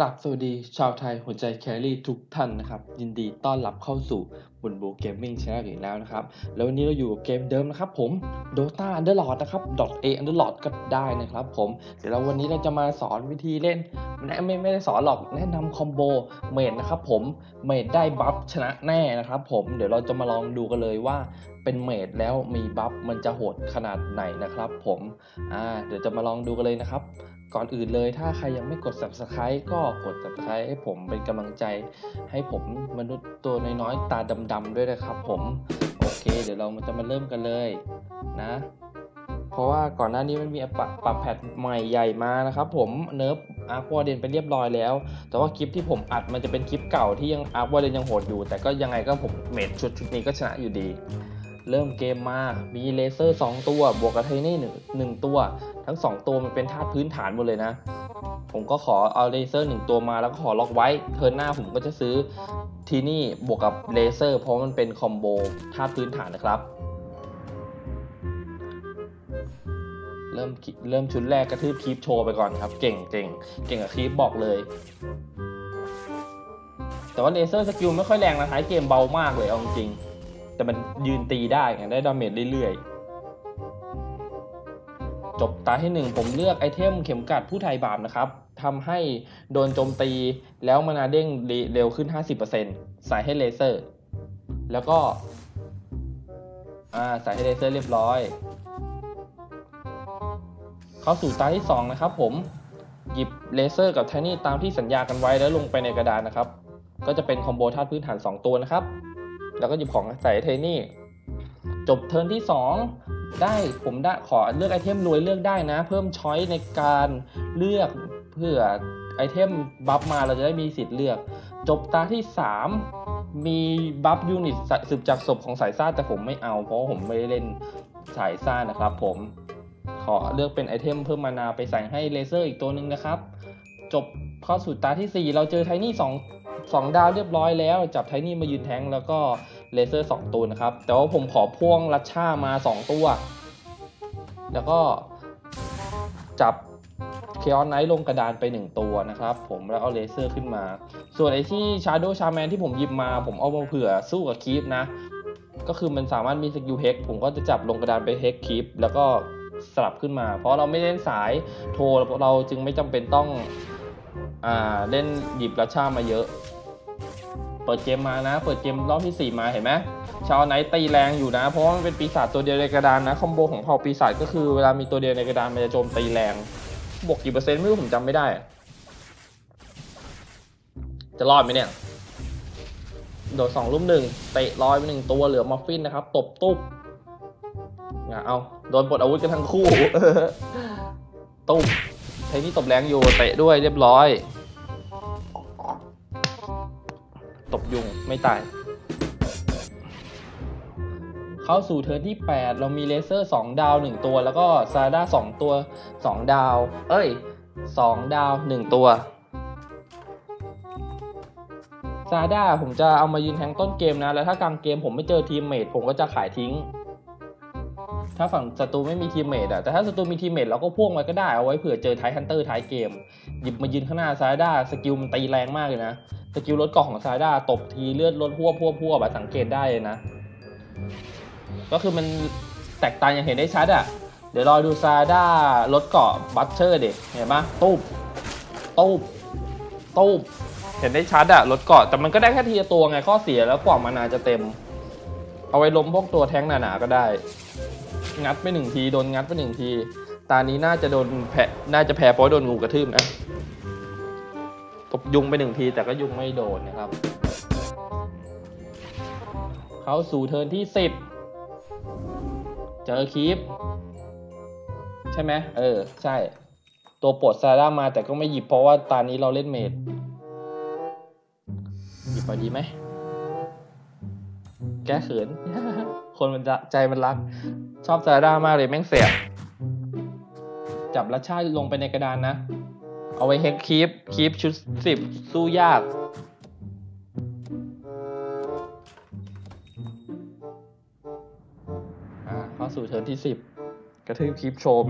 กลับสวัสดีชาวไทยหัวใจแครี่ทุกท่านนะครับยินดีต้อนรับเข้าสู่บุญโบเกมมิ่งชาแนลอีกแล้วนะครับแล้ววันนี้เราอยู่กับเกมเดิมนะครับผม Dota Underlords นะครับ .A Underlords ก็ได้นะครับผมเดี๋ยวเราวันนี้เราจะมาสอนวิธีเล่นไม่ได้สอนหรอกแนะนำคอมโบเมดนะครับผมเมดได้บัฟชนะแน่นะครับผมเดี๋ยวเราจะมาลองดูกันเลยว่าเป็นเมดแล้วมีบัฟมันจะโหดขนาดไหนนะครับผมเดี๋ยวจะมาลองดูกันเลยนะครับก่อนอื่นเลยถ้าใครยังไม่กด Subscribe ก็กด Subscribe ให้ผมเป็นกำลังใจให้ผมมนุษย์ตัวน้อยๆตาดำๆด้วยนะครับผมโอเคเดี๋ยวเราจะมาเริ่มกันเลยนะเพราะว่าก่อนหน้านี้มันมีปรับแพทใหม่ใหญ่มานะครับผมเนิร์ฟอาร์ควอเดนไปเรียบร้อยแล้วแต่ว่าคลิปที่ผมอัดมันจะเป็นคลิปเก่าที่ยังอาร์ควอเดนยังโหดอยู่แต่ก็ยังไงก็ผมเมดชุดนี้ก็ชนะอยู่ดีเริ่มเกมมามีเลเซอร์2ตัวบวกกับไทนี่1ตัวทั้ง2ตัวมันเป็นธาตุพื้นฐานหมดเลยนะผมก็ขอเอาเลเซอร์1ตัวมาแล้วก็ขอล็อกไว้เทิร์นหน้าผมก็จะซื้อทีนี่บวกกับเลเซอร์เพราะมันเป็นคอมโบธาตุพื้นฐานนะครับเริ่มชุดแรกกระทืบคีปโชว์ไปก่อนครับเก่งกับคีปบอกเลยแต่ว่าเลเซอร์สกิลไม่ค่อยแรงนะท้ายเกมเบามากเลยเอาจริงแต่มันยืนตีได้ไงได้ดาเมจเรื่อยๆจบตาให้1ผมเลือกไอเทมเข็มกัดผู้ไทยบาปนะครับทำให้โดนโจมตีแล้วมานาเด้งเร็วขึ้น 50% ใส่ให้เลเซอร์แล้วก็ใส่ให้เลเซอร์เรียบร้อยเข้าสู่ตาที่2นะครับผมหยิบเลเซอร์กับไทนี่ตามที่สัญญากันไว้แล้วลงไปในกระดานนะครับก็จะเป็นคอมโบธาตุพื้นฐาน2ตัวนะครับแล้วก็หยิบของใส่ไทนี่จบเทิร์นที่2ได้ผมได้ขอเลือกไอเทมรวยเลือกได้นะเพิ่มช้อยในการเลือกเพื่อไอเทมบัฟมาเราจะได้มีสิทธิ์เลือกจบตาที่3มีบัฟยูนิตสืบจากศพของสายซ่าแต่ผมไม่เอาเพราะผมไม่ได้เล่นสายซ่านะครับผมขอเลือกเป็นไอเทมเพิ่มมานาไปใส่ให้เลเซอร์อีกตัวหนึ่งนะครับจบข้อสุดตาที่4เราเจอไทนี่สองดาวเรียบร้อยแล้วจับไทนี่มายืนแทงแล้วก็เลเซอร์2ตัวนะครับแต่ว่าผมขอพ่วงลัชช่ามา2ตัวแล้วก็จับเคออนไนท์ลงกระดานไป1ตัวนะครับผมแล้วเอาเลเซอร์ขึ้นมาส่วนไอ้ที่ชาร์โดชาแมนที่ผมหยิบมาผมเอามาเผื่อสู้กับคีปนะก็คือมันสามารถมีสกิลเฮกผมก็จะจับลงกระดานไปเฮกคีปแล้วก็สลับขึ้นมาเพราะเราไม่เล่นสายโทรเราจึงไม่จำเป็นต้องเล่นหยิบลัชช่ามาเยอะเปิดเกมมานะเปิดเกมรอบที่4มาเห็นไหมชาวไนท์ตีแรงอยู่นะเพราะมันเป็นปีศาจตัวเดียวในกระดานนะคอมโบของเผ่าปีศาจก็คือเวลามีตัวเดียวในกระดานมันจะโจมตีแรงบวกกี่เปอร์เซ็นต์ไม่รู้ผมจำไม่ได้จะรอดไหมเนี่ยโดด2ลุ่ม1เตะลอยไป1ตัวเหลือมอฟฟินนะครับตบตุ๊บเอาโดนปลดอาวุธกันทั้งคู่ ตุ๊บไทนี่ตบแรงอยู่เตะด้วยเรียบร้อยตบยุงไม่ตายเข้าสู่เทิร์นที่8เรามีเลเซอร์2ดาว1ตัวแล้วก็ซาด้า2ตัว2ดาว2ดาว1ตัวซาด้าผมจะเอามายืนแทงต้นเกมนะแล้วถ้ากลางเกมผมไม่เจอทีมเมทผมก็จะขายทิ้งถ้าฝั่งศัตรูไม่มีทีมเมทแต่ถ้าศัตรูมีทีมเมทเราก็พ่วงไว้ก็ได้เอาไว้เผื่อเจอไททันเตอร์ท้ายเกมหยิบมายืนข้างหน้าซาด้าสกิลมันตีแรงมากเลยนะสกิลรถเกาะของซาด้าตบทีเลือดลดพวกแบบสังเกตได้เลยนะก็คือมันแตกต่างอย่างเห็นได้ชัดเดี๋ยวรอดูซาด้ารถเกาะบัตเชอร์ดิเห็นไหมตูบเห็นได้ชัดรถเกาะแต่มันก็ได้แค่ทีละตัวไงข้อเสียแล้วกว่ามานาจะเต็มเอาไว้ล้มพวกตัวแท้งหนาๆก็ได้งัดไป1ทีโดนงัดไป1ทีตานี้น่าจะโดนแพ้เพราะโดนงูกระทืบนะตบยุงไป1ทีแต่ก็ยุงไม่โดนนะครับเข้าสู่เทิร์นที่10เจอคีปใช่ไหมใช่ตัวปลดซาร่ามาแต่ก็ไม่หยิบเพราะว่าตานี้เราเล่นเมดหยิบพอดีไหมแก้เขิน คนมันใจมันรักชอบซาร่ามากเลยแม่งเสียบจับลัชช่าลงไปในกระดานนะเอาไว้เฮกคีปชุด10สู้ยากเข้าสู่เทิร์นที่10กระทืบคีปโชม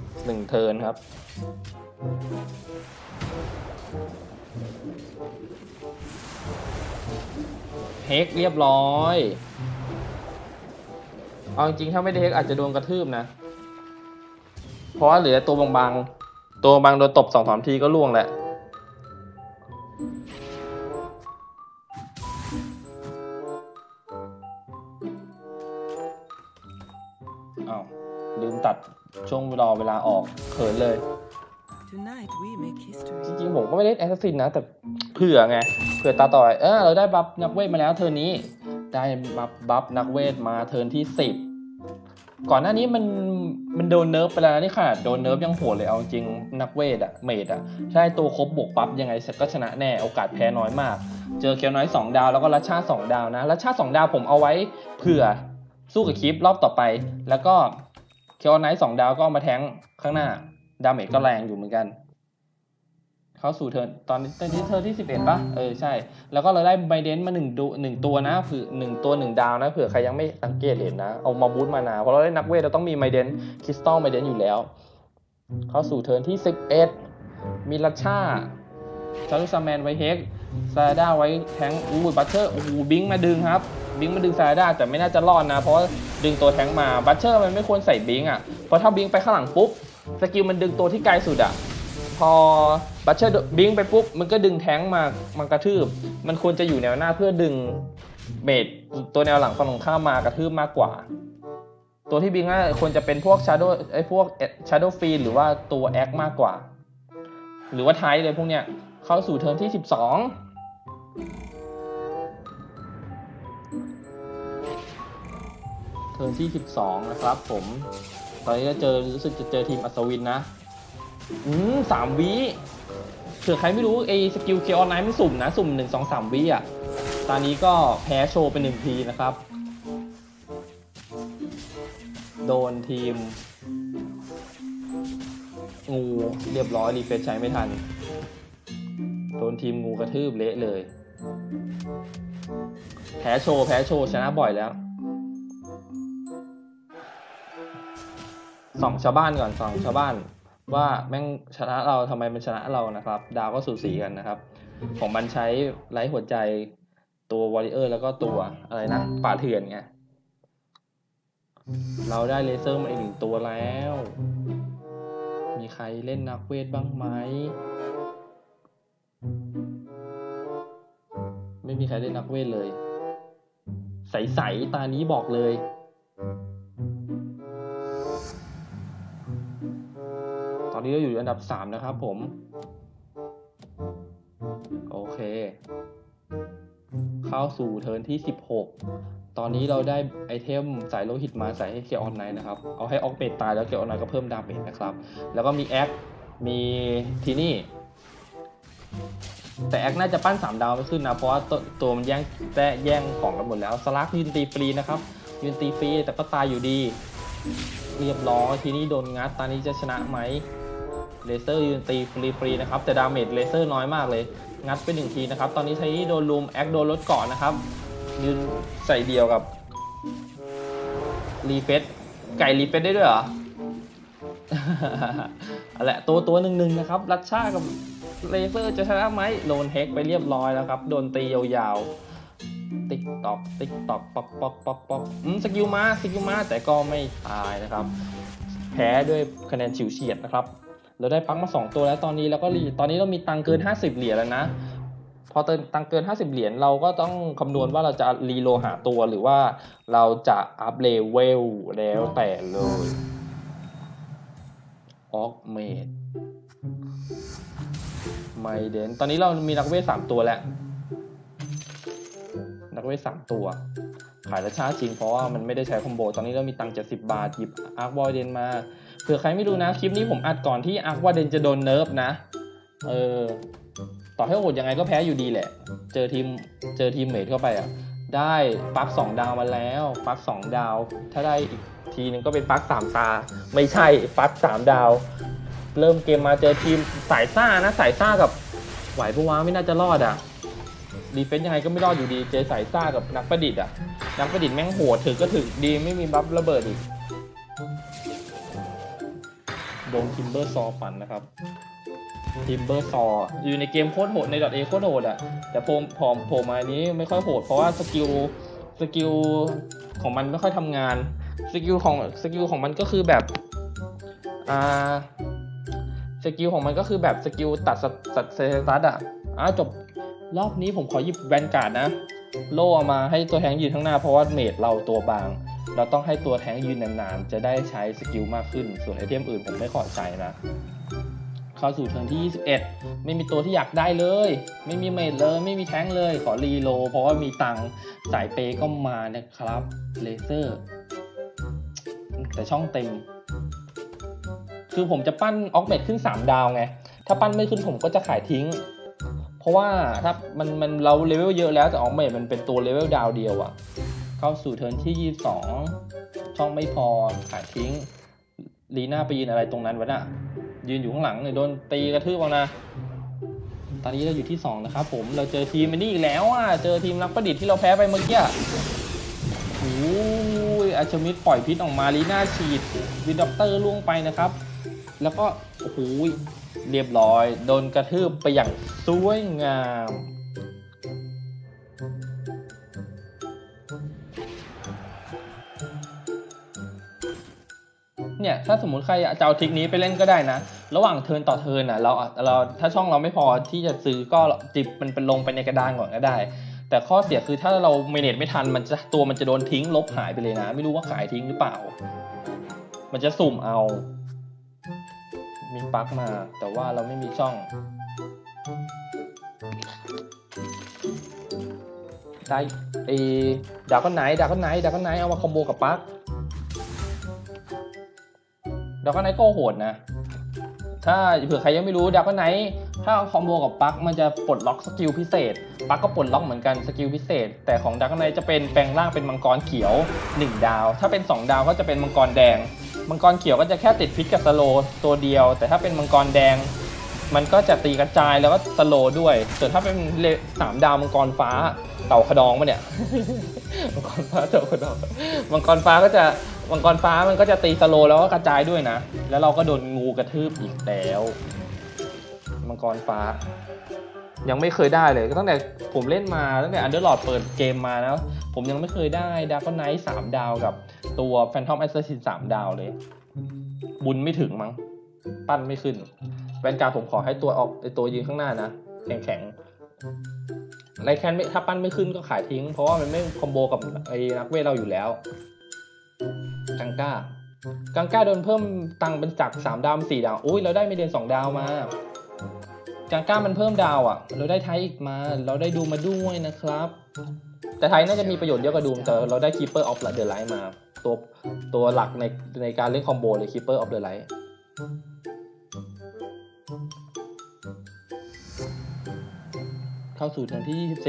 1เทิร์นครับ เฮกเรียบร้อยเอาจริงถ้าไม่ได้เฮกอาจจะโดนกระทืบนะเพราะเหลือตัวบางๆตัวบางโดนตบสองสามทีก็ล่วงแหละอ้าวลืมตัดช่วงรอเวลาออกเขินเลยจริงๆผมก็ไม่ได้แอสซัสซินนะแต่เผื่อไงเผื่อตาต่อยเราได้บัฟนักเวทมาแล้วเทิร์นนี้ได้บัฟนักเวทมาเทิร์นที่10ก่อนหน้านี้มันโดนเนิร์ฟไปแล้วนี่ค่ะโดนเนิร์ฟยังโหดเลยเอาจริงนักเวทอะเมดอะใช่ตัวครบบวกปั๊บยังไงก็ชนะแน่โอกาสแพ้น้อยมากเจอเคียวน้อย2ดาวแล้วก็รัชชา2ดาวนะรัชชา2ดาวผมเอาไว้เผื่อสู้กับคลิปรอบต่อไปแล้วก็เคียวน้อย2ดาวก็มาแทงข้างหน้าดาเมจก็แรงอยู่เหมือนกันเข้าสู่เทิร์นตอนนี้เทิร์นที่11ป่ะใช่แล้วก็เราได้ไบเดนมา1ตัวนะคือ1ตัว1ดาวนะเผื่อใครยังไม่สังเกตเห็นนะเอามาบูทมานาเพราะเราได้นักเวทเราต้องมีไบเดนคริสตัลไบเดนอยู่แล้วเข้าสู่เทิร์นที่11มีลัชชาชารุซาแมนไวเฮกซาด้าไว้แทงอูบัตเชอร์โอ้โหบิงมาดึงครับบิงมาดึงซาด้าแต่ไม่น่าจะรอดนะเพราะดึงตัวแทงมาบัตเชอร์มันไม่ควรใส่บิงอ่ะเพราะถ้าบิงไปข้างหลังปุ๊บสกิลมันดึงตัวที่ไกลสุดอ่ะพอบัตเชอร์บิงไปปุ๊บมันก็ดึงแทงมากระทืบมันควรจะอยู่แนวหน้าเพื่อดึงเมดตัวแนวหลังฝั่งตรงข้ามมากระทืบมากกว่าตัวที่บิงน่าควรจะเป็นพวกชาโดพวกชาโดฟีนหรือว่าตัวแอคมากกว่าหรือว่าไทเลยพวกเนี้ยเข้าสู่เทิร์นที่12เทิร์นที่12นะครับผมตอนนี้จะเจอรู้สึกจะเจอทีมอัศวินนะ3วิเผื่อใครไม่รู้ไอ้สกิลเคออนไลน์ไม่สุ่มนะสุ่ม1 2 3วิอ่ะตอนนี้ก็แพ้โชว์ไป1ทีนะครับโดนทีมงูเรียบร้อยรีเฟรชใช้ไม่ทันโดนทีมงูกระทืบเละเลยแพ้โชว์ชนะบ่อยแล้วส่องชาวบ้านก่อนส่องชาวบ้านว่าแม่งชนะเราทำไมมันชนะเรานะครับดาวก็สูสีกันนะครับผมมันใช้ไลท์หัวใจตัววอริเออร์แล้วก็ตัวอะไรนะป่าเถื่อนไงเราได้เลเซอร์มาอีก1ตัวแล้วมีใครเล่นนักเวทบ้างไหมไม่มีใครเล่นนักเวทเลยใสๆตานี้บอกเลยตอนนี้เราอยู่อันดับ3นะครับผมโอเคเข้าสู่เทิร์นที่16ตอนนี้เราได้ไอเทมสายโลหิตมาใส่ให้เคียวออนไนท์นะครับเอาให้ออกเบตตายแล้วเคียวออนไนท์ก็เพิ่มดาเมจนะครับแล้วก็มีแอคมีทีนี่แต่แอคน่าจะปั้น3ดาวไม่ขึ้นนะเพราะว่าตัวมันแย่งของกันหมดแล้วสลักยืนตีฟรีนะครับยืนตีฟรีแต่ก็ตายอยู่ดีเรียบร้อยทีนี้โดนงัดตอนนี้จะชนะไหมเลเซอร์ยืนตีฟรีๆนะครับแต่ดาเมจเลเซอร์น้อยมากเลยงัดไป1ทีนะครับตอนนี้ทีนี้โดนลุมแอคโดนลดก่อนนะครับยืนใส่เดียวกับรีเฟสไก่รีเฟสได้ด้วยเหรอ แหละตัว1นะครับรัชชากับเลเซอร์จะชนะไหมโดนเฮกไปเรียบร้อยแล้วครับโดนตียาวๆติ๊กตอกป๊อกสกิลมาแต่ก็ไม่ตายนะครับแพ้ด้วยคะแนนฉิวเฉียดนะครับเราได้ปั๊กมา2ตัวแล้วตอนนี้แล้วก็ตอนนี้เรามีตังเกิน50เหรียญแล้วนะพอตังเกิน50เหรียญเราก็ต้องคำนวณว่าเราจะรีโลหาตัวหรือว่าเราจะอัพเลเวลแล้วแต่เลยออกเมดไมเดนตอนนี้เรามีนักเวท3ตัวแล้วนักเวท3ตัวขายราชาจริงเพราะว่ามันไม่ได้ใช้คอมโบตอนนี้เรามีตังค์70 บาทหยิบอาร์คบอยเดนมาเผื่อใครไม่รู้นะคลิปนี้ผมอัดก่อนที่อาร์คบอยเดนจะโดนเนิร์ฟนะต่อให้โหดยังไงก็แพ้อยู่ดีแหละเจอทีมเมทเข้าไปอ่ะได้ปัก2ดาวมาแล้วปัก2ดาวถ้าได้อีกทีนึงก็เป็นปัก3ตาไม่ใช่ปัก3ดาวเริ่มเกมมาเจอทีมสายซ่านะสายซ่ากับไหวปะวะไม่น่าจะรอดอ่ะดีเฟนซ์ยังไงก็ไม่รอดอยู่ดีเจอสายซ่ากับนักประดิษฐ์อ่ะนักประดิษฐ์แม่งโหดถึงดีไม่มีบัฟระเบิดอีกโดนคิมเบอร์ซอฟันนะครับ ทิมเบอร์ซออยู่ในเกมโคตรโหดในดอทเอโคตรโหดอ่ะแต่ผมอันนี้ไม่ค่อยโหดเพราะว่าสกิลของมันไม่ค่อยทำงานสกิลของมันก็คือแบบสกิลของมันก็คือแบบสกิลตัดสัตว์เซตัสอ่ะจบรอบนี้ผมขอหยิบแวนการ์ดนะโล่เอามาให้ตัวแทงยืนข้างหน้าเพราะว่าเมจเราตัวบางเราต้องให้ตัวแทงยืนนานๆจะได้ใช้สกิลมากขึ้นส่วนไอเทมอื่นผมไม่ขอใช้นะเข้าสู่เทิร์นที่21ไม่มีตัวที่อยากได้เลยไม่มีเมจเลยไม่มีแทงเลยขอรีโลเพราะว่ามีตังค์สายเปย์ก็มานะครับเลเซอร์แต่ช่องเต็มคือผมจะปั้นออกเมจขึ้น3ดาวไงถ้าปั้นไม่ขึ้นผมก็จะขายทิ้งเพราะว่าถ้ามันเราเลเวลเยอะแล้วแต่ออกเมจมันเป็นตัวเลเวลดาวเดียวอะเข้าสู่เทิร์นที่22ช่องไม่พอขายทิ้งลีน่าไปยืนอะไรตรงนั้นวะน่ะยืนอยู่ข้างหลังเนี่ยโดนตีกระทืบเอานะตอนนี้เราอยู่ที่2นะครับผมเราเจอทีมมันนี่อีกแล้วอ่ะเจอทีมนักประดิษฐ์ที่เราแพ้ไปเมื่อกี้โอ้ยอาชมิดปล่อยพิษออกมาลีน่าฉีดวินด็อกเตอร์ล่วงไปนะครับแล้วก็โอ้โหเรียบร้อยโดนกระทืบไปอย่างสวยงามเนี่ยถ้าสมมุติใครจะเอาทริคนี้ไปเล่นก็ได้นะระหว่างเทิร์นต่อเทิร์นอ่ะเราถ้าช่องเราไม่พอที่จะซื้อก็จิบมันเป็นลงไปในกระดานก่อนก็ได้แต่ข้อเสียคือถ้าเราเมเนจไม่ทันมันจะโดนทิ้งลบหายไปเลยนะไม่รู้ว่าขายทิ้งหรือเปล่ามันจะสุ่มเอามีปลั๊กมาแต่ว่าเราไม่มีช่องได้ดาร์กไนท์เอามาคอมโบกับปลั๊กดาร์กไนท์ก็โหดนะถ้าเผื่อใครยังไม่รู้ดาร์กไนท์ถ้าคอมโบกับปลั๊กมันจะปลดล็อกสกิลพิเศษปลั๊กก็ปลดล็อกเหมือนกันสกิลพิเศษแต่ของดาร์กไนท์จะเป็นแปลงร่างเป็นมังกรเขียว1ดาวถ้าเป็น2ดาวก็จะเป็นมังกรแดงมังกรเขียวก็จะแค่ติดพิษกับสโลตัวเดียวแต่ถ้าเป็นมังกรแดงมันก็จะตีกระจายแล้วก็สโลด้วยส่วนถ้าเป็น3ดาวมังกรฟ้าเต่าขดองมาเนี่ย มังกรฟ้าเต่าขดองมังกรฟ้ามันก็จะตีสโลแล้วก็กระจายด้วยนะแล้วเราก็โดนงูกระทืบอีกแล้วมังกรฟ้ายังไม่เคยได้เลยตั้งแต่ผมเล่นมาตั้งแต่ Underlord เปิดเกมมานะผมยังไม่เคยได้ Dota Night 3 ดาวกับตัว Phantom Assassin 3 ดาวเลยบุญไม่ถึงมั้งปั้นไม่ขึ้นแวนการ์ผมขอให้ตัวออกตัวยืนข้างหน้านะแข็งไรแคนถ้าปั้นไม่ขึ้นก็ขายทิ้งเพราะว่ามันไม่คอมโบกับไอ้นักเวทเราอยู่แล้วกังก้าโดนเพิ่มตังเป็นจาก3ดาว4ดาวอุ้ยเราได้ไม่เดือน2ดาวมากังก้ามันเพิ่มดาวอ่ะเราได้ไทยอีกมาเราได้ดูมาด้วยนะครับแต่ไทยน่าจะมีประโยชน์เยอะกว่าดูแต่เราได้ Keeper of the Light มาตัวหลักในการเล่นคอมโบเลย Keeper of the Light เข้าสู่เทิร์นที่24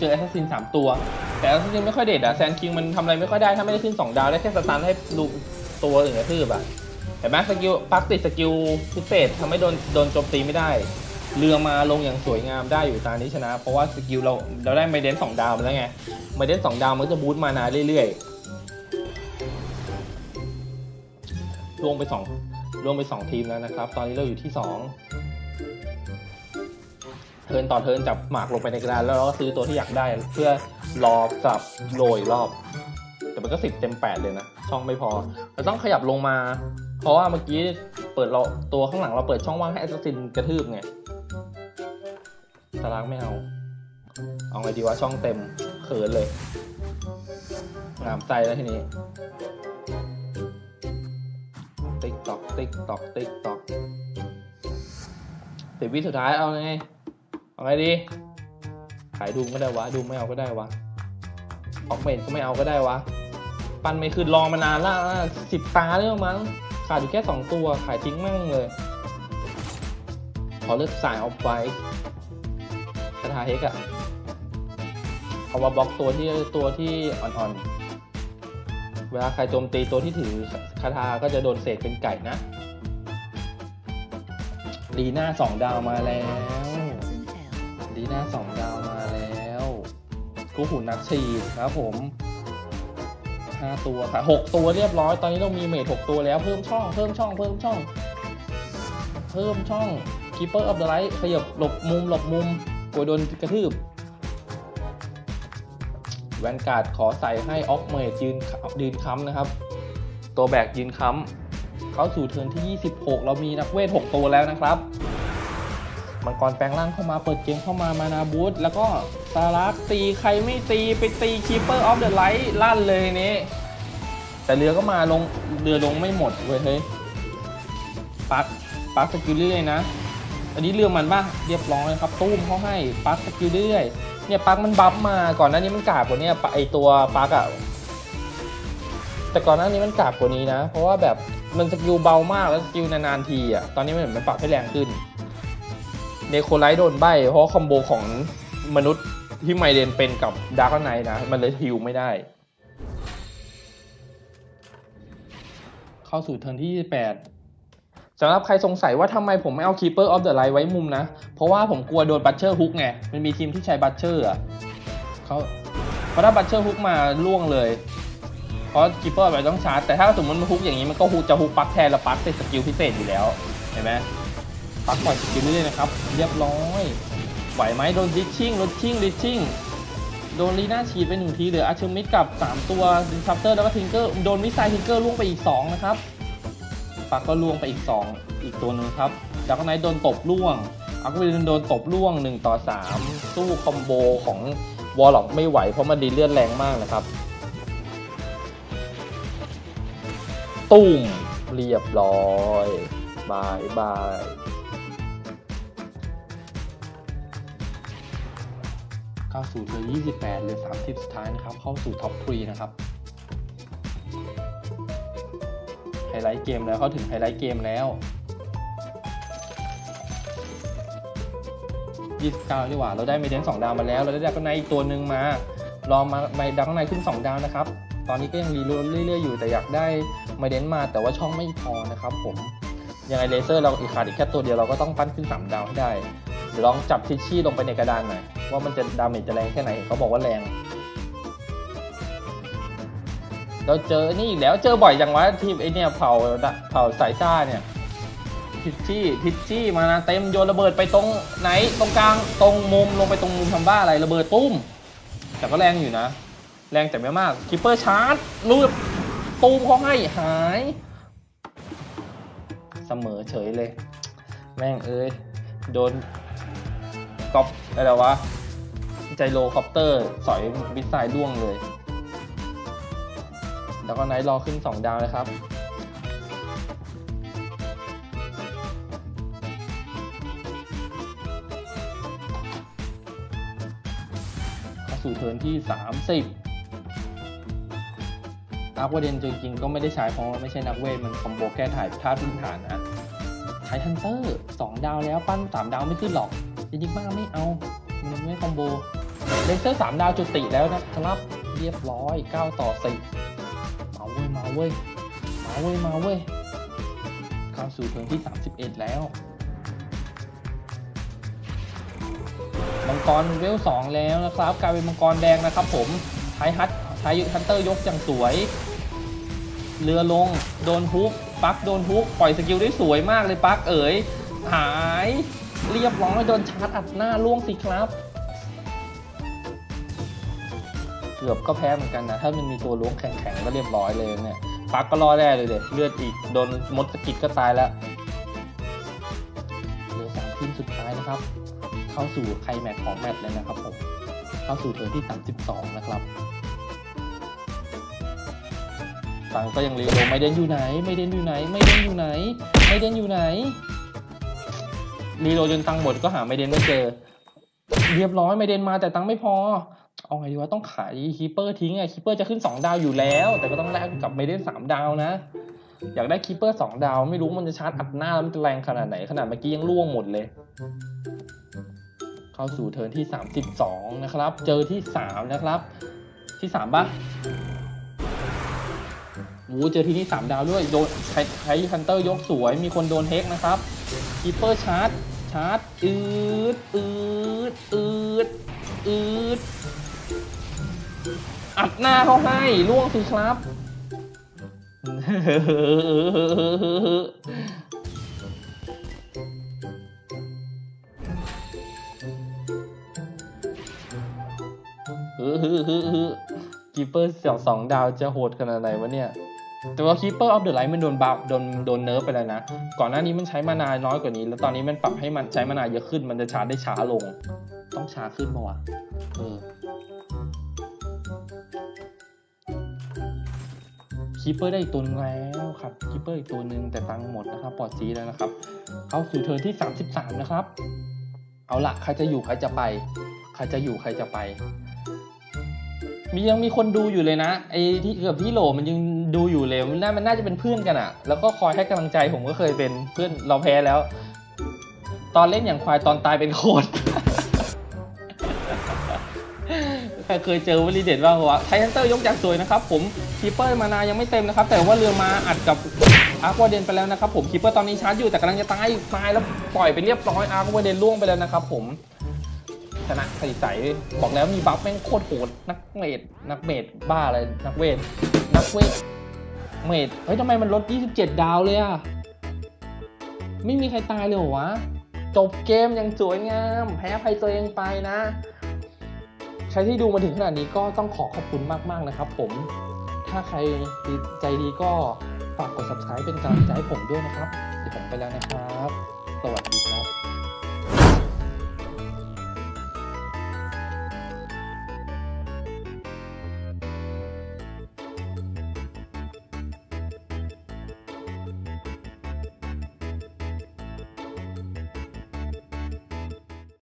เจอแอสซัสซิน3ตัวแต่แอสซัสซินไม่ค่อยเด็ดอะแซนคิงมันทำอะไรไม่ค่อยได้ถ้าไม่ได้ขึ้น2ดาวได้แค่สตันให้ลูกตัวอื่นกระทืบอะแต่แม็กสกิลปักติดสกิลพิเศษทำให้โดนโจมตีไม่ได้เรือมาลงอย่างสวยงามได้อยู่ตานี้ชนะเพราะว่าสกิลเราได้ไมเดน2ดาวมาแล้วไงไมเดน2ดาวมันจะบูสต์มานาเรื่อยๆลงไป2ทีมแล้วนะครับตอนนี้เราอยู่ที่2เทิร์นต่อเทิร์นจับหมากลงไปในกระดานแล้วเราก็ซื้อตัวที่อยากได้เพื่อรอจับโรยรอบแต่มันก็10เต็ม8เลยนะช่องไม่พอเราต้องขยับลงมาเพราะว่าเมื่อกี้เปิดเราตัวข้างหลังเราเปิดช่องว่างให้แอสซัสซินกระทืบไงตารางไม่เอาไงดีว่าช่องเต็มเขินเลยงามใจแล้วทีนี้ติ๊กตอก10 วิสุดท้ายเอาไงดีขายดูก็ได้วะดูไม่เอาก็ได้วะออกเมนก็ไม่เอาก็ได้วะปั้นไม่ขึ้นรอมานานละ10ตาเรื่องมั้งขาดอยู่แค่2ตัวขายทิ้งมั่งเลยขอเลือกสายออกไปคาถาเฮกอะเอามาบล็อกตัวที่อ่อนๆเวลาใครโจมตีตัวที่ถือคาถาก็จะโดนเศษเป็นไก่นะลีน่า2ดาวมาแล้วลีน่า2ดาวมาแล้วกูหูนักฉีดครับผม 5ตัวค่ะ6ตัวเรียบร้อยตอนนี้เรามีเมท6ตัวแล้วเพิ่มช่อง Keeper of the Light ขยับหลบมุมกลัวโดนกระทืบแวนการ์ดขอใส่ให้ออฟเมจยืนค้ำนะครับตัวแบกยืนค้ำเข้าสู่เทิร์นที่26เรามีนักเวท6ตัวแล้วนะครับมังกรแปลงร่างเข้ามาเปิดเกมเข้ามานาบูธแล้วก็ซารักตีใครไม่ตีไปตีคีเปอร์ออฟเดอะไลท์ลั่นเลยนี้แต่เรือก็มาลงเรือลงไม่หมดเว้ยเฮ้ยปักสกิลเรื่อยนะอันนี้เรือมันป่ะเรียบร้อยครับตู้มเขาให้ปักสกิลเรื่อยเนี่ยปักมันบัฟมาก่อนหน้านี้มันกราบกว่านี้ไอตัวปักอะแต่ก่อนหน้านี้มันกราบกว่านี้นะเพราะว่าแบบมันสกิลเบามากแล้วสกิลนานๆทีอะตอนนี้มันเหมือนมันปรับให้แรงขึ้นเนโคไลท์โดนใบเพราะคอมโบของมนุษย์ที่ไมเดนเป็นกับดาร์กไนท์นะมันเลยฮิวไม่ได้เข้าสู่เทิร์นที่28สำหรับใครสงสัยว่าทำไมผมไม่เอา Keeper of the Light ไว้มุมนะเพราะว่าผมกลัวโดนบัตเชอร์ฮุกไงมันมีทีมที่ใช้บัตเชอร์อ่ะเพราะถ้าบัตเชอร์ฮุกมาล่วงเลยเพราะ Keeper แบบต้องชาร์จแต่ถ้าสมมติมันฮุกอย่างนี้มันก็ฮุกจะฮุกปักแทนแล้วปักเป็นสกิลพิเศษอยู่แล้วเห็นไหมปักปล่อยสกิลเลยนะครับเรียบร้อยไหวไหมโดนดิชชิ่งโดนลีน่าฉีดไป1ทีเหลืออาเชมิดกับ3ตัวดิสทรัปเตอร์แล้วก็ทิงเกอร์โดนมิสไซล์ทิงเกอร์ล่วงไปอีก2นะครับปักก็ล่วงไปอีก2อีกตัวนึงครับจากข้างในโดนตบล่วงอักวินโดนตบล่วง1-3สู้คอมโบของวอลล็อกไม่ไหวเพราะมันดีเลือดแรงมากนะครับตุ่มเรียบร้อยบายเข้าสู่เรือ28เรือ30สุดท้ายนะครับเข้าสู่ท็อป3นะครับไฮไลท์เกมแล้วเข้าถึงไฮไลท์เกมแล้ว29ดีกว่าเราได้เมเดน2ดาวมาแล้วเราได้ดาร์กไนท์อีกตัวหนึ่งมาลองมาดาร์กไนท์ขึ้น2ดาวนะครับตอนนี้ก็ยังรีโหลดเรื่อยๆอยู่แต่อยากได้เมเดนมาแต่ว่าช่องไม่พอนะครับผมยังไงเลเซอร์เราขาดอีกแค่ตัวเดียวเราก็ต้องปั้นขึ้น3ดาวให้ได้เดี๋ยวลองจับทิชชี่ลงไปในกระดานหน่อยว่ามันจะดาเมจจะแรงแค่ไหนเขาบอกว่าแรงเราเจอนี่อีกแล้วเจอบ่อยอย่างวะทีมไอเนี่ยเผาสายซ่าเนี่ยทิชชี่มานะเต็มโยนระเบิดไปตรงไหนตรงกลางตรงมุมลงไปตรงมุมทำบ้าอะไรระเบิดปุ้มแต่ก็แรงอยู่นะแรงแต่ไม่มากคิปเปอร์ชาร์จรูดปุ้มเขาให้หายเสมอเฉยเลยแม่งเอ้ยโดนก๊อปอะไรวะไจโรคอปเตอร์สอยบิสไซล่วงเลยแล้วก็ไนท์รอขึ้น2ดาวนะครับเข้าสู่เทิร์นที่30ประเด็นจริงๆก็ไม่ได้ใช้เพราะไม่ใช่นักเวทมันคอมโบแก้ถ่ายท่าพื้นฐานนะใช้ฮันเตอร์2ดาวแล้วปั้น3ดาวไม่ขึ้นหรอกยิ่งมากไม่เอามันไม่คอมโบเลเซอร์3ดาวจุติแล้วนะครับเรียบร้อย9-4มาเว้ยเข้าสู่เทิร์นที่31แล้วมังกรเวล2แล้วนะครับกลายเป็นมังกรแดงนะครับผมใช้ฮันเตอร์ยกอย่างสวยเรือลงโดนฮุกปักโดนฮุกปล่อยสกิลได้สวยมากเลยปักเอ๋ยหายเรียบร้อยโดนชาร์จอัดหน้าล่วงสิครับเกือบก็แพ้เหมือนกันนะถ้ามันมีตัวล้วงแข็งๆก็เรียบร้อยเลยเนี่ยปักก็รอดได้เลยเลือดอีกโดนมดสกิดก็ตายแล้วเหลือ3ทีมสุดท้ายนะครับเข้าสู่ไคลแม็กซ์ของแมตช์เลยนะครับผมเข้าสู่เทิร์นที่32นะครับตังก็ยังรีโหลดไม่เด่นอยู่ไหนรีโหลดจนตังหมดก็หาไม่เด่นไม่เจอเรียบร้อยไม่เด่นมาแต่ตังไม่พอเอาไงดีวะต้องขายคีเปอร์ทิ้งไงคีเปอร์จะขึ้น2ดาวอยู่แล้วแต่ก็ต้องแลกกับไม่เด่น3ดาวนะอยากได้คีเปอร์2ดาวไม่รู้มันจะชาร์จอัดหน้าแล้วมันจะแรงขนาดไหนขนาดเมื่อกี้ยังล่วงหมดเลยเข้าสู่เทิร์นที่32นะครับเจอที่3นะครับที่3ป่ะวูเจอที่นี่3ดาวด้วยโดนใช้ฮันเตอร์ยกสวยมีคนโดนเฮกนะครับคีเปอร์ชาร์จอืดอัดหน้าเขาให้ล่วงสิครับ คีเปอร์2ดาวจะโหดขนาดไหนวะเนี่ยแต่ว่า Keeper of the Light มันโดนเนิร์ฟไปแล้วนะก่อนหน้านี้มันใช้มานานน้อยกว่านี้แล้วตอนนี้มันปรับให้มันใช้มานานเยอะขึ้นมันจะชาร์จได้ช้าลงต้องช้าขึ้นป่ะวะKeeper ได้อีกตัวนึงแล้วครับ Keeper อีกตัวนึงแต่ตังหมดนะครับปอดซีแล้วนะครับเข้าสู่เทิร์นที่33นะครับเอาละใครจะอยู่ใครจะไปใครจะอยู่ใครจะไปยังมีคนดูอยู่เลยนะไอ้ที่เกือบที่โหลมันยังดูอยู่เลยมันน่าจะเป็นเพื่อนกันอะแล้วก็คอยให้กำลังใจผมก็เคยเป็นเพื่อนเราแพ้แล้วตอนเล่นอย่างควายตอนตายเป็นโคตร ใครเคยเจอวลีเด็ดบ้างวะไททันเตอร์ยกจากสวยนะครับผมคีเปอร์มานายังไม่เต็มนะครับแต่ว่าเรือมาอัดกับอาร์ควาเดนไปแล้วนะครับผมคีเปอร์ตอนนี้ชาร์จอยู่แต่กำลังจะตายแล้วปล่อยไปเรียบร้อยอาร์ควาเดนล่วงไปแล้วนะครับผมชนะใสๆบอกแล้วมีบัฟแม่งโคตรโหดนักเมดบ้าอะไรนักเวทเมดเฮ้ยทำไมมันลด27ดาวเลยอะไม่มีใครตายเลยเหรอวะจบเกมอย่างสวยงามแพ้ภัยตัวเองไปนะใครที่ดูมาถึงขนาดนี้ก็ต้องขอบคุณมากๆนะครับผมถ้าใครใจดีก็ฝากกด subscribe เป็นกำลังใจให้ผมด้วยนะครับเดี๋ยวผมไปแล้วนะครับสวัสดีครับ